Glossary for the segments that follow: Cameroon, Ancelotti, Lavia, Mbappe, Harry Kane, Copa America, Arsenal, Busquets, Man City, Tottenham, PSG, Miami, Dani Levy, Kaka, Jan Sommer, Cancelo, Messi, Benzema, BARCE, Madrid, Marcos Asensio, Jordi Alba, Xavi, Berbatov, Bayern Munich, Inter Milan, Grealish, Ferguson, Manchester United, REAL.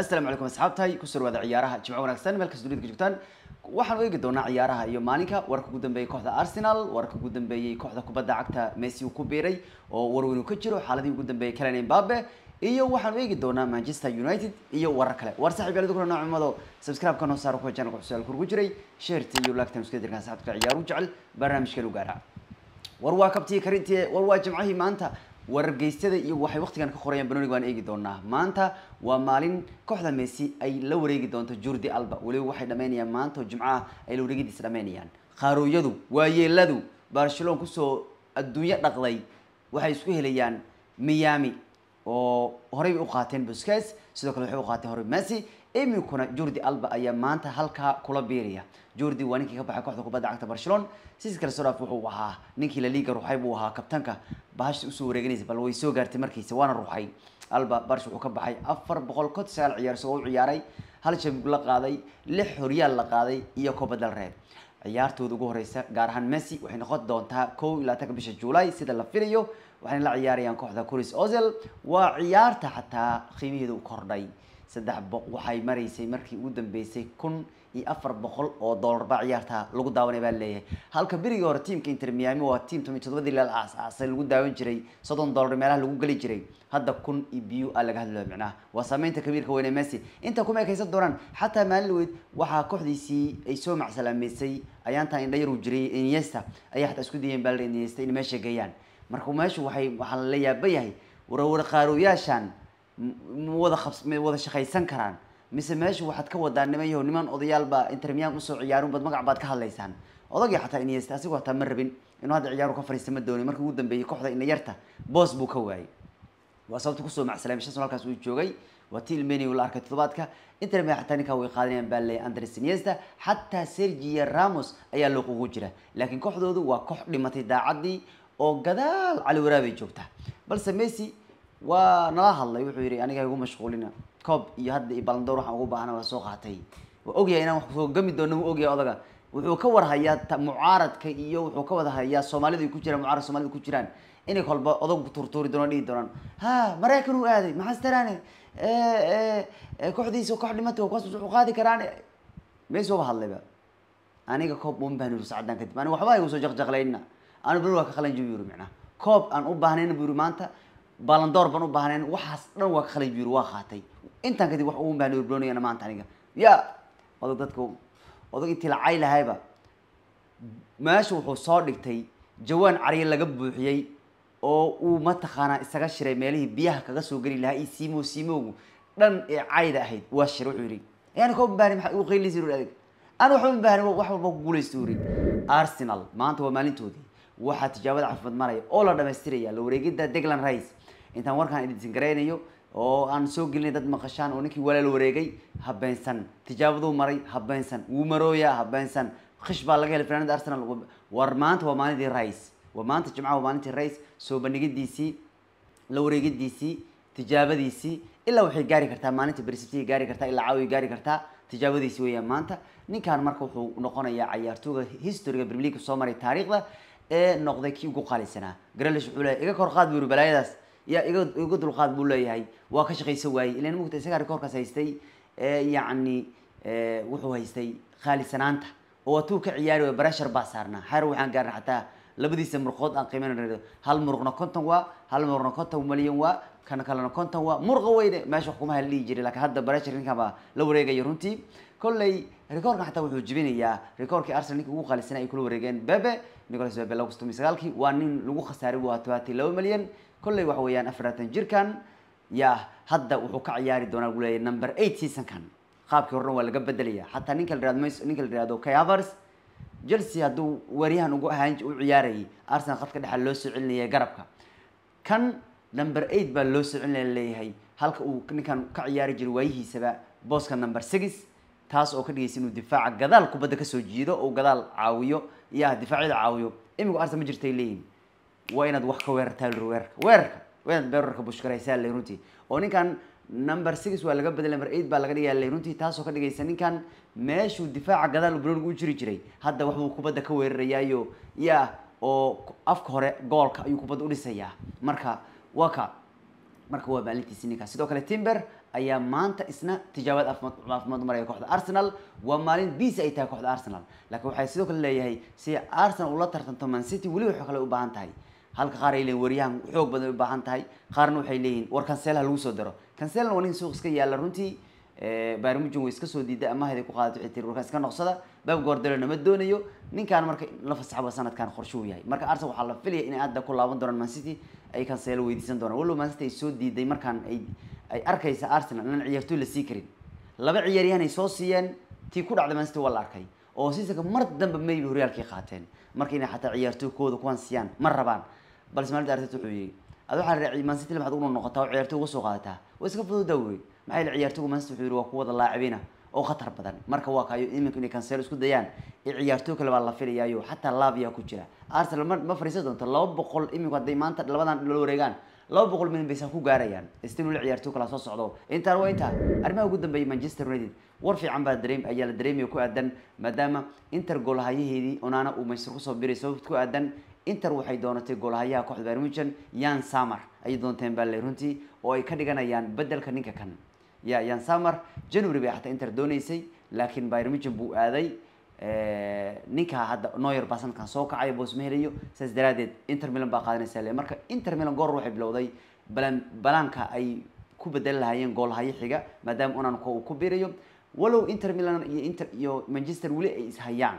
السلام عليكم أصحابتي كسر وضع عيارها جمع وناقصان ملك سدود كجبتان وحن ويجي دونا عيارها يوم مانيكا وركو جودن بي كوحدة أرسنال وركو جودن بي كوحدة كوبدا عكتا ميسي وكوبيري وروينو كتير وحالدي جودن بي كلاني مبابة إيوه وحن ويجي دونا مانشستر يونايتد إيوه وركله ورسحب على ذكرنا نوع ماذا سبسكرايب قناة صاروخ وجانا وحسين الكرجري شير تيو لايك تمسك درجة أصحابك عيار وجعل برنامج كلو جارع ورواكبتي كريتي ورواجمعه ما أنت wargeysyada iyo waxay waqtigan ka qorayeen Benoni waan eegi doonaa maanta waa maalin kooxda Messi ay la wareegi doonto Jordi Alba waliba waxay dhameynayaan maanta Jimcaha ay la wareegidiisa dhameynayaan qaarooyadu waa yeeladu Barcelona ku soo adduunyo dhaqlay waxay isku helayaan Miami oo horey u qaateen Busquets sidoo kale waxay u qaateen horey Messi imikuna Jordi Alba ayaa maanta halka kula biiriya Jordi waa ninkii ka baxay kooxda kubadda cagta Barcelona sidoo kale Soraf wuxuu ahaa ninkii La Liga ruuxay buu ahaa kabtanka باشو سوريجنيز بالوي سوغر تمركي سوانا روحي ألبا بارش وكب حي أفر بقول كت سال عيار سو عياري هل شيء بقول قاضي لحرية القاضي يكو بدل ريد عيار تودو جوريسا جارهان ميسي وحين قد دونتها كو لا تكبش جولاي سيد اللفيريو وحين العياري أنكو هذا كوريس أوزل وعيار حتى خيمي دو كردي سدحب وحي مريسي مركي ودن بيسي كن يأفر بقول أو دولار بعيارتها لقو داوني بالله هالكبيري ور تيم كإنتر ميامي وتيم تومي تدودي للأس أصل لقو داون جري صدون دولار ماله لقو قلي جري هذا كون يبيو على جهل المعنى وسامين تكبير كوين ميسي أنت كم كيس الدوران حتى مالود وحكح ديسي يسوع مع سلام ميسي أيان تاين ديرو جري إنيستا أي حتى أسكوديين بالله إنيستا إن ماشي جيان مركوماش وحي وحليا بيهي ورور قاروياشان موضة خبص موضة شقي سنكران مثل ماشي واحد كودا نميه ونمان أضيال با إنترميان قصو عيارون باد مقع باد كهالليسان أضاقي حتى إن يستأسي وحتى مربين إنه هذا عيارو كفر يستمدوني مركو قدن بي كوحدة إن يرته بوس بو كواي وأصابت قصو مع سلام شاسو هالكاس ويجوغي وتيل ميني والأركة تضباطك إنترميا حتى نكاوي قادرين بالي أندريس إنيستا حتى سيرجي راموس أيا لوقو وجرة لكن كوحدو دو وكوح لمتي داعدي أو قدال على ورابي جوكته بلس ميسي ونراها الله يوحيري أنا كايقوم مشغولين كوب يهد يبلندور وحنا وقوبة أنا وسوق عتي وأوجي أنا وحنا جمد دونه وأوجي أضاقة وحكور هيا معارض كيو وحكور هيا الصومالي ذي كوتشران معارض الصومالي ذي كوتشران إني خلبا أضاق تورتوري دوني دونان ها مراكن وآدي ما حستراني كحدي سو كحدي متو وقاس وقادي كراني ميسو بحالي بقى أنا كوب مم بهني وساعدنا كتب أنا وحباي وسو جغ لينا أنا بروح خلين جبيرو معنا كوب أنا وبهني بيرو مانتا بالندور بنو بهني وحاس نو خلين جبيرو وخاتي أنت كذي وحوم بهني وبلوني أنا ما أنت عنيك يا وضدتكم وضد أنت العائلة هايبة ماشي وحصارك تي جوان عريل لجبه حيي أو ومت خانة استغشري ماله بيها كجسوا جري لها يسيمو سيمو لن عايدة هيد وشرو عري يعني كم بهني وخيل يزور عليك أنا وحوم بهني وحوم بقول سوري أرسنال ما أنت وما أنت ودي وحت جواد عفوا مرة أول هذا مستريا لو رجيت ده دجلان رايس أنت وركان إنت زنجرينيو oo aan soo gelinay dad maqashaan oo ninkii walaal wareegay habeynsan tijaabadu maray habeynsan uu marooya habeynsan xish baa laga helay fanaanada Arsenal war maanta waa maalintii rays waa maanta jimcaha waa maalintii rays soo bandhigidiisi la wareegidiisi tijaabadiisi illa waxay gaari kartaa maalintii Barcelona gaari kartaa illa caawi gaari kartaa tijaabadiisi weeyaan maanta ninkan marka wuxuu noqonayaa ciyaartooyga historyga Premier League soo maray taariikhda ee noqday kii ugu qaalisanaa Grealish wuxuu leeyahay iga kor qaad buu balaayadaas يا يقول القاضي بقولي هاي واقش غي سوي لأن ممكن تسكر كورك سيستي يعني وحو هيستي خالص أنت وتوك عيار وبرشر بصرنا حرو عن جرنا حتى لبدي سمر خود عن قيمنا هل مرغنا كنت هو هل مرغنا كنت هو مليون هو كان كلنا كنت هو مرغ وين ماشي حكومة اللي يجري لك هذا برشر إنك ما لو رجع يرونتي كل ريكورد حتى وحجبيني يا ريكورد كأرسنال نيكو خالص أنا يكلو رجعين بابه نقول سبب لو استومي سقالك وانين لو خساري واتواتي لو مليون كل وحويان أفراد جيركان يا هذا وحكي عياري دونا قولي نمبر 8 سيسن كان خابك ورنو ولا قبل دليا حتى نيكل رياض ميس نيكل رياضو كيافرس جلسي هادو وريها نقول هانج وعياري أرسنال خد كده حلوس علني يا جربك كان نمبر 8 باللوس علني اللي هي هالك وكان كعياري جلويه سبع بوس كان نمبر 6 تاس أو كده يسينو دفاع جدال كوبدك سوجيده أو جدال عاويو يا دفاع العاويو إمك أرسنال مجرتي لين وين أدوخك ويرتال ويرك وين بررك بوشكريسال ليرونتي وني كان نمبر 6 ولا قبل نمبر 8 بالغدي ليرونتي تاسو كدغيسنين كان ماشي دفاع غدال برون ugu jiri jiray hadda wax uu kubada ka weerarayaayo ya oo afka hore goolka ayuu kubada u dhisaya marka waa maalintiisii ninka sidoo kale timber أيام مانتا إسنا تجاوز أفمضمرية كوحدة أرسنال ومالين بيس أي تاي كوحدة أرسنال لكن waxay sidoo kale leeyahay si Arsenal ula tartanto Man City wali wuxuu kale u baahan tahay halka qaar ay leeyeen wariyaan xoog badan u baahan tahay qaarna waxay leeyeen war Cancelo lagu soo daro Cancelo waa in suuq iska yaala runtii baarmuujin way iska soo diiday ama haday ku qaadato ciitir warka iska noqsada baab goordalana ma doonayo ninkan marka la fasaxaba sanadkan qorsho u yahay marka Arsenal waxa la filaya in aad ku laaban doonaan Man City ay Cancelo weydiisan doonaan walow Man City ay soo diiday markan ay arkaysa Arsenal in ciyaartooy la secret laba ciyaaryahan ay soo siiyeen tii ku dhacday Man City wala arkay oo siisa mar dambe maybe Real-ki qaateen markii ay xataa ciyaartooykooda kuwan siiyaan mar rabaan balse Maal daarta xuyeey adu waxaan raacay Man City maxad ugu noqotaa ciyaartooy uga soo qaata oo iska fududaaway maxay ciyaartooygu Man City waa kuwa laacibiina oo khatar badan marka waa kaayo iminka inay Cancelo isku dayaan ciyaartooy kale baa la filayaa xataa Lavia ku jira Arsenal ma fariisan doonto 200 iminka day maanta labadan loo wareegaan 200 min baysan ku gaarayaan istinul ciyaartooy kala soo socdo inta way inta arrimaha ugu dambeeyay Manchester United war fiican baa dream ayaa la dreamiyo ku aadan maadaama Inter gool hayaheedii onaana uu Manchester ku soo biray sabab ku aadan Inter waxay doonataa gool hayaha kooxda Bayern Jan Sommer ay doonteen baa la runtii oo ay ka dhiganayaan bedelka ninka kan يا يان سامر جنوري بيحتى انتر دونيسي لكن بايرن ميونخ بو اداي نينكا هدا نوير باسن كان سو كعاي بوس مهريو ساس دراديد انتر ميلان با قادنيسا له marka انتر ميلان goor waxay bilowday balanka ay ku bedel lahaayeen gool haye xiga maadaama onan ku biirayo walow انتر ميلان iyo انتر iyo Manchester wali ay is hayaan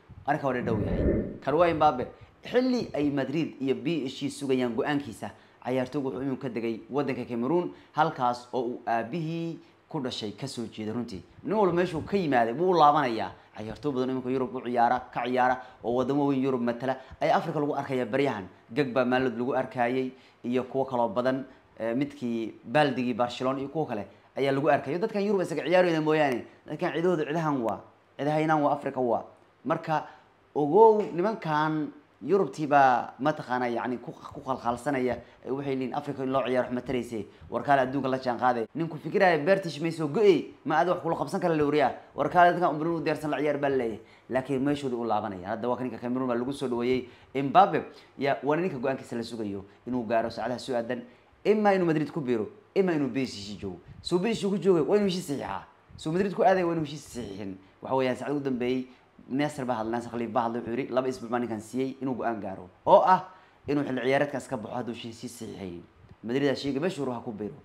arka hore dhow yahay Karwaay Mbappe xilli ay Madrid iyo PSG sugayaan go'aankiisa ciyaartooygu wuxuu iminka degay wadanka Cameroon halkaas oo uu aabihii ku dhashay ka soo jeeday runtii nin walba meeshuu ka yimaaday wuu laabanaya ciyaartooy badan iminka Yurub u ciyaara oo wadamo weyn Yurub matala ay Afrika lagu arkaya baryahan gagba maalad lagu arkayay iyo kuwa kale badan midkii baldigi Barcelona iyo kuwa kale ayaa lagu arkayay dadkan Yurub isaga ciyaarayna mooyaan dadkan cidooda cidahan waa Afrika waa marka ogow nimankan يوروب تيبا ما تقانا يعني كوخ الخالصانية وحيلين أفريقيا لو عيار رحمة تريسي وركالة دوغا لا شان قادي نمكو فكرة بيرتش ميسو قوي ما أدوح كل خبسان كلا لوريا وركالة دوغا أمبرونو ديرسان العيار بالله لكن ما يشود أولا غنيا هذا واكنيكا كاميرون ما لوغو سودويي إمبابي يا وانيكا قوانكي سلسوغيو إنو غاروس على سؤادا إما إنو مدريد كوبيرو إما إنو بيسي جو سو بيسي جوي وين مشي صحيحة سو مدريد كو آذي وين مشي صحيحين وحويا سعد ودنبي ناصر بعض الناس خليف بعض العوري لبا اسبوع ماني كان سي انو غانغارو او انو العيارات كاس كبخو هادو شي صحيحين مدريد شيغ بشوروها ku beero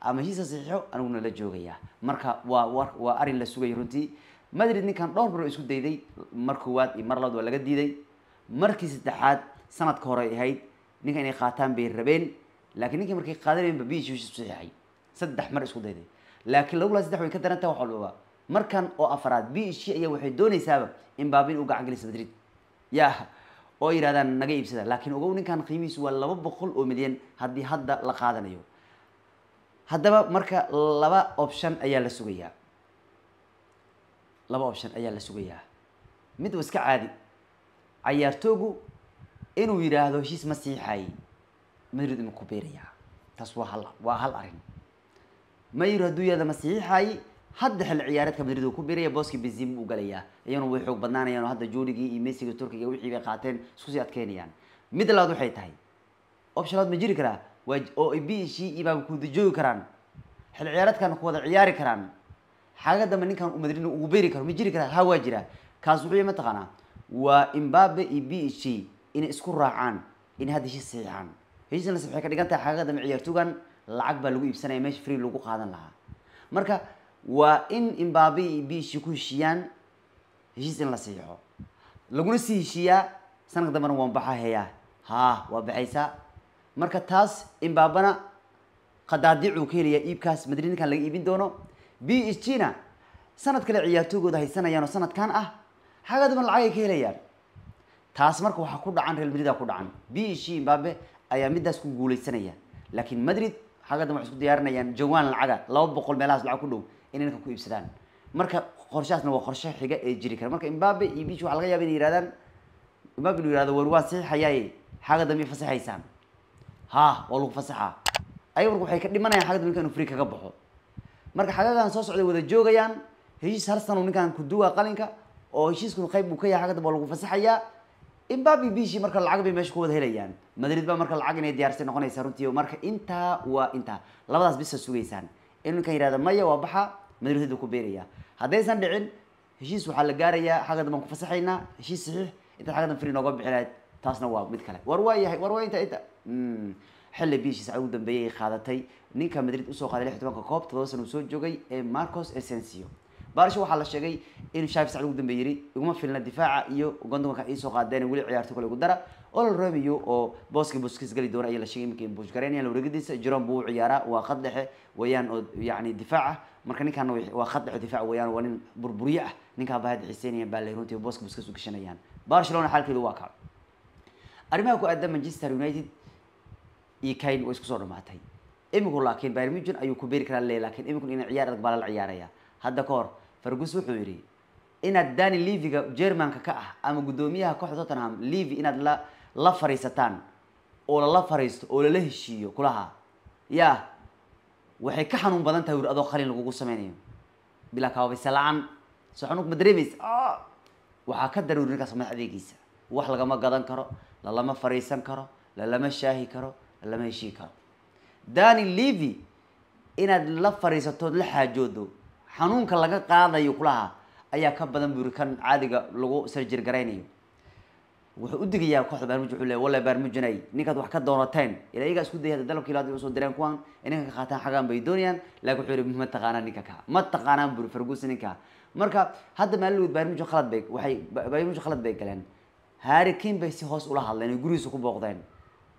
ama hisa saxiixo anuguna la joogaya marka waa arin la sugay runtii Madrid ninkan dhowr baro isku dayday markuu waad iyo mar labaad waa laga diiday markii saddexaad sanadka hore ay ahayd ninkan ay qaataan bay rabeen laakiin ninkan markii qaadaneen babiish uu saxiixay saddex mar isku dayday laakiin lagu la saddex way ka daranta waxa looba markan oo afraad biishi ayaa waxay doonaysaa Mbappe inuu gacan geliyo Madrid ya oo iraadaan naga iibsada laakiin ogow ninkan qiimihiisu waa 200 milyan hadii hadda la qaadanayo hadaba marka laba option ayaa la sugayaa mid iska caadi ciyaartooygu inuu yiraahdo heshiis ma siixay Madrid ma ku beeraya taas waa hal arin ma yiraahdo yada ma siixay hadda xil ciyaaradka Madrid uu ku biiraya booski Benzema uu galaya ayuu way xoog badnaanayaan hadda joorigi iyo Messi ga Turkiga wixii ay qaateen isku sii adkeynayaan mid laad waxay tahay optionaad ma jiri kara way oo IBC iba ku dajoogi karaan xil ciyaaradkan ku wada ciyaari karaan xagada ma ninkan Madrid uu biiri karo ma jiri kara ha waa jira kaas wuxuu ma taqana waa Mbappe IBC in isku raacaan in hada shii saxaan heysan la saxay ka dhiganta xagada ma ciyaartugan lacag baa lagu iibsanay meesh free lagu qaadan lahaa marka وإن إمبابي بيشكو شيان هيسن لسيحو لغو نسي شيا سنق دمر وانبحا هيا ها وابعيسا مركا تاس إمبابنا قدادعو كيليا إيبكاس مدرين كان لغي إيبين دونو بي إشتينا سند كلا عياتوغو ده هيسانا يانو سند كان حاجة دمر العاية كيليا تاس مركو حاكود عن ريال مدريد حاكود عن بي إشي إمبابي أيامي داسكو قولي سنية لكن مدريد حاجة دمر عسكو ديارنا يان جوان العاقة لو بقول ملاس العاقودو إننا كويب سدان marka qorshaasna waa qorshe xiga ee jiri kara marka Mbappe iyo Bichu waxa laga yaabaa inay yiraahdaan Mbappe inuu yiraahdo war waa saxayay xaga dambe fasaxaysan ha waa lagu fasaxa ay warku waxay ka dhimanayaan xaga dambe inuu free kaga baxo marka xagagan soo socday wada joogayaan heshiis Arsenal ninkan ku duwa qalinka oo heshiisku qayb uu ka yahay xaga dambe waa lagu fasaxaya Mbappe Bichu marka lacag bay meesha ku wada helayaan Madrid ba marka lacag inay diyaarsan noqonaysa runtii marka inta waa inta labadaas bis suugaysaan inuu ka yiraahdo maya waa baxa Madrid ku beeraya haddaysan dhicin heshiis waxa la gaarayaa xaqada man ku fasaxayna heshiis saxiix inta xaqada free nooga bixinayd taasna waa mid kale war waa yahay war waynta inta xilli biishis ay u dambeeyay qaadatay ninka Madrid u soo qaaday 16 koob 2 sano soo joogay ee Marcos Asensio BARCE waxa la sheegay in Xavi Saad u dambeeyay iguma filna difaaca iyo gondonka ay soo qaadeen wali ciyaarta kale ugu dara oo la roobiyo oo Boskis gali doona ay la sheegay in Bujgarania la wargadiisa Jerome buu ciyaara waa qad dhexe wayaan oo yaani difaaca marka ninkan waa qad dhexe difaac wayaan waa nin burburiye ah ninka baad Xiseeniyeen baa la runtii Boskis u gashanayaan Barcelona halkeedu waa ka arimaha ku aadda Manchester United ee kayn oo isku soo dhamaatay iminku laakiin Bayern Munich ayuu ku beeri karaa laakiin iminku in ciyaar adag baa la ciyaaraya hadda koor Ferguson wuxuu yiri in adani Liviga Germanka ka ah ama gudoomiyaha kooxda Tottenham Livi in ad la fariisataan oo la fariisto oo la heshiyo kulaha ya waxay ka xanuun badan tahay wadado qalin lagu sameeyo bila kaaway salaam saxanuk madrimis waxa ka daruuri ka sameeyay adeegiisa wax laga ma gadan karo la lama fariisan karo la lama shaahi karo la lama heshii karo dani Livi in ad la fariisato la xaajoodo xanuunka laga qaadayo kulaha ayaa ka badan burkan caadiga lagu sarjir gareynayo wuxuu u digayaa kooxda barnaamij wuxuu leeyahay walaal barnaamijnay ninkaad wax ka doonateen ilaayga isku dayay dalabkii laad soo direen kuwan inay ka qaataan xaqan baydooniyan laagu xiriir muhiimada taqaana ninka ka ma taqaanaan bur Ferguson ninka marka hadda maaluud barnaamij khalad beeg waxay barnaamij khalad beeg galeen Harry Kane bay si hoos ula hadleen guriisu ku booqdeen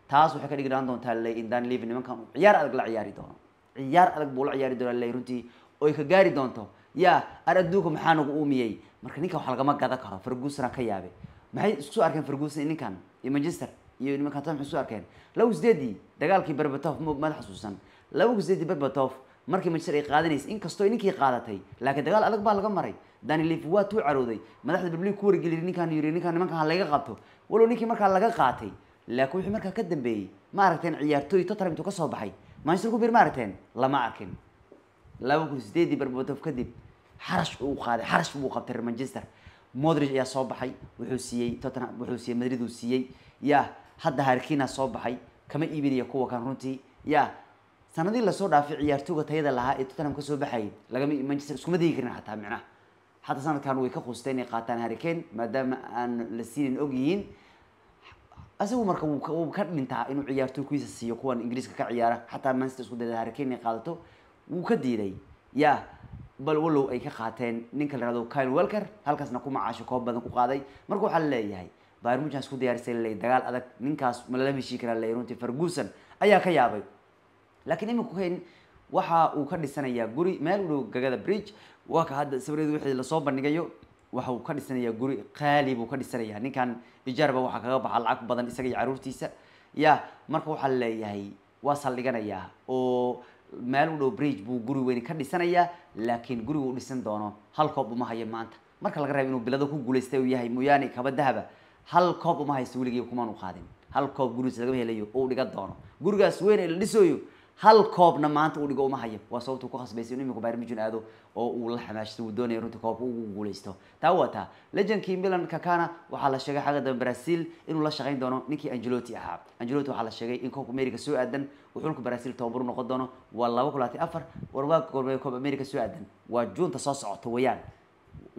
taas waxay ka dhigayaan doontaa leey in dan live nimanka ciyaar adag la ciyaari doono ciyaar adag buu la ciyaari doono leey runtii oo ka gaari doonto ya araduugu maxaan ugu uumiyay marka ninka waxa laga ma gada karo Ferguson ka yaabay maxay isku soo arkeen Ferguson ninkan iyo Manchester iyo nimanka tan xusoo arkeen law sidii dagaalkii Berbatov madax xasuusan law sidii Berbatov markii Manchester ay qaadanays in kasto ninkii qaadatay laakiin dagaal adag baa laga maray Dani Levy waa tuu carooday madaxda Berlin ku wargeliyay ninkan yiri ninkan nimanka laga qabto walow ninkii marka laga qaatay laakiin wixii marka ka dambeeyay ma aragteen ciyaartooy Tottenham inta ka soo baxay Manchester ku bir ma aragteen lama arkin لو كنت سديدي بربوتوف كدب حرش وقاعد حرش وقبتر مانشستر مودريج يا صباحي وحوسيي توتنهام وحوسيي مدريد وسيي يا حد هاركينا صباحي كما ايبن يا كوكا رونتي يا سندي لا سو دافي عيارتوغا تيدا لها اي توتنهام كسو بخاي لغا مانشستر اسكوما ديغرين حتى معنا حتى سنه كان وي كقوستين اي قاتان هاركين مادام ان لسين اوغيين اسو marka uu ka dhintaa inuu ciyaarto kuwiisa siiyo kuwan Ingiriiska ka ciyaara hata Manchester isku dayda Harkeen ay qaadato وكديري يا بالولو أي كقاتين نكل رادو كاين والكر هالكاس نقوم عاش كوب بدن كقاضي مركو حللي هاي بايرن ميونخ سكودي أرسل لي دجال هذا نكاس مللا مشيكر اللي يرونتي فرغوسن أيها كيابي لكن إما كوين وحى وكان السنة يا جوري مالو جادا بريج وكهذا سبريد واحد لصوب نجيو وحى وكان السنة يا جوري قالب وكان السنة يعني كان يجرب وحى كعب على العقب بدن يسقي عروتيسة يا مركو حللي هاي وصل لجنا يا أو مالو بريج بو غوري وين كان ديسانيا لكن غوري uu dhisan doono hal koob uma haye maanta marka laga raabino bilada ku guuleystay uu yahay mooyane kaba dahaba hal koob uma hayso wiliga kuma uu qaadin hal koob guriis laga helayo uu dhiga doono gurigaas weyn ee la dhisayo hal koobna maanta uu dhigo uma haye waa sababtu ku qasbaysay inuu imika Bayern Munich aado oo uu la xamaashado uu doonayo runta koob uu guuleysto taawata legendkii Milan Kakana waxa la sheegay xaqada Brazil inuu la shaqeyn doono ninkii Ancelotti ahaa Ancelotti waxa la sheegay in Copa America soo aadan wuxuu ku Brazil tababar noqon doono waa 2.4 warba Copa America soo aadan waa Juunta soo socota weeyaan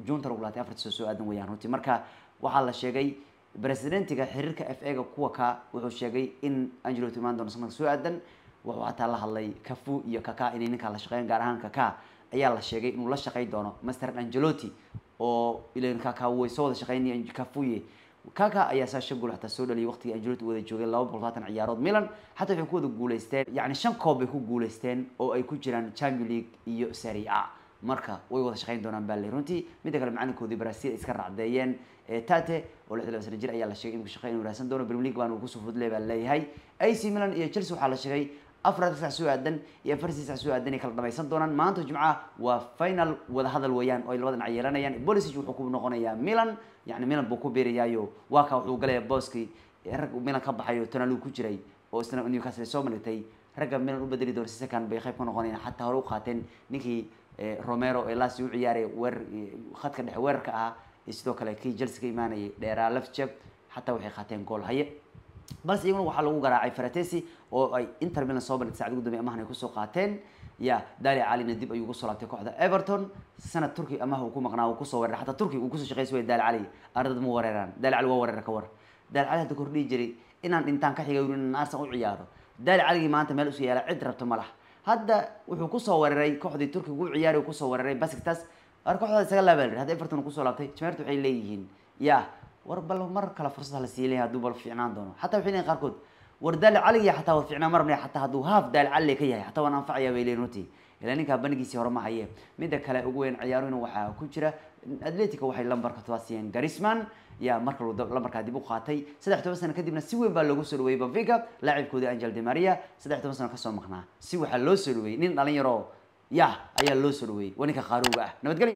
Juunta 2.4 soo aadan weeyaan runtii marka waxa la sheegay presidentiga xiriirka FA-ga kuwa ka wuxuu sheegay in Ancelotti maan doono sanad soo aadan وحتى الله الله كفو يكاكا إني نكال شقين جارهان كاكا أي الله شقين ولا شقين دانو مستر أنجلوتي أو إلين كاكا هو يسود شقيني كفوي كاكا أي أساس يقول حتى سود اللي وقت أنجلوتي وده يجوا الله بطلات عيارات ميلان حتى في كود جولستين يعني شن كوب يكون جولستين أو أي كوجران تشامبيون ليج يسريع مركا ويوضع شقين دانو باليرونتي متذكر معنا كودي برازيل إسكار عديان تاته ولا تلبس رجل أي الله شقين وشقين وراسن دانو بريمليج وانو كوسو فضلي بالله هاي أي سي ميلان يجلسوا على شقين أفراد سعسوادن يا فرسي سعسوادن يكلم ضبي صندوقنا ما أنتوا جماعة وفينال وهذا الويان أو الوضع عيرنا يعني بوليس يجوا حكومة نقنية ميلان يعني ميلان بكوبيري يايو واقع وقلة بوسكي رجع ميلان كبح يو تنالو كجري وأصلا نيوكاسل سومنتي رجع ميلان وبدري دورسي كان بيخاف نقنية حتى هرو خاتن نكي روميرو إلاسيو عياري ور خد كده وركها يستوك لكي جلس كيماني ديرا لفتشب حتى وحي خاتن جول هي بس يقولون وحلا وجرا عي فراتيسي أو أي إنتر ميلان صوبر تساعد قدامي أما هنيكون سوقاتين يا داري علي نديب أيوكو صلاتي كوحدة إيفرتون سنة تركي أما هو كوم قناة وكوسو حتى تركي وكوسو شقي سوي داري علي أرد موريران داري علي وورير كور داري علي هذا كورني جري إن إنتان كحي يقولون ناس أو عياره داري علي ما أنت مالوس يلا عد ربط ملح هذا وكوسو وريري كوحدة تركي وعياره وكوسو وريري بس كتاس أركوحدة سجلة بالر هذا إيفرتون وكوسو لاتي تمرتوا عليهين يا وربله مرة كلا فرصة لسيلها دوبل في عنان دونه حتى الحين قاركود وردال علي حتى وفي عنا مرمي حتى هدو هاف دال علي كيا حتى وانا نفع يا ويلينوتي لأنك بنجي سيارة معي مدة كلا أقوين عيارين وحاء كوتشرة أدلتك وحي لامبرك تواسين جاريسمان يا مركل لامبرك هدي بقعتي سدحت مثلا كدي من سوي باللوجوس الوي بفيجا لاعب كود أنجل دي ماريا سدحت مثلا كسر مقنع سوي حلوس الوي نين على يرو يا أي اللوس الوي ونك خاروقة نبتقلي